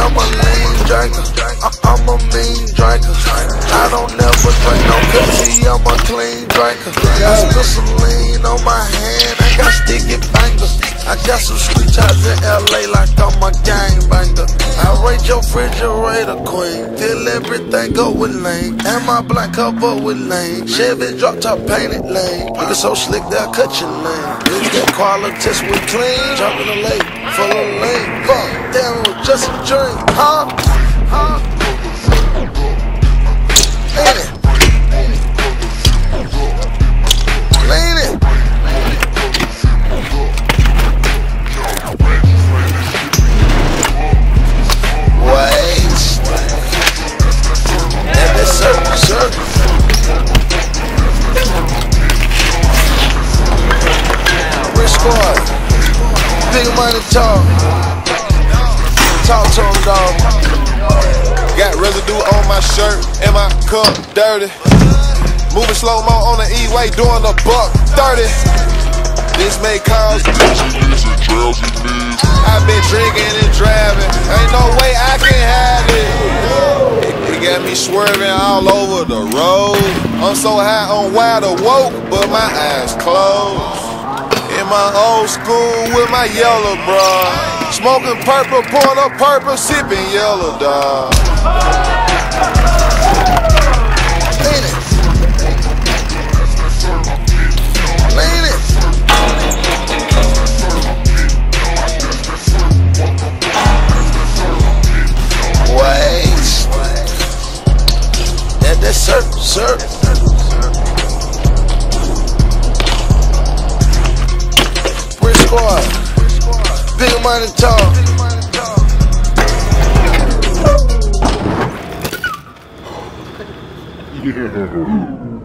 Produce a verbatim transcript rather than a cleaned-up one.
I'm a lean drinker, I'm a mean drinker. I don't never drink no pussy, I'm a clean drinker. I spill some lean on my hand, I got sticky fingers. I got some street ties in L A like I'm a gangbanger. I rate your refrigerator queen, fill everything up with lean. And my black cover with lean, Chevy drop top painted lean. Look so slick they'll cut your lane. Bitch that quality test we clean, drop in the lake, full of lean. Fuck, damn, it was just a dream, huh? Huh? Big money talk. Talk to him, dog. Got residue on my shirt and my cup dirty. Moving slow mo on the E-way, doing a buck thirty. This may cause I've been drinking and driving. Ain't no way I can hide it. It, it got me swerving all over the road. I'm so high on wild awoke, but my eyes closed. In my old school with my yellow bra, smoking purple, pouring up purple, sipping yellow dog. Lean it, lean it. Wait, that that circle, circle. Squad. Big money talk. Yeah.